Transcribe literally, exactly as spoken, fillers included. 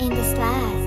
in the slide.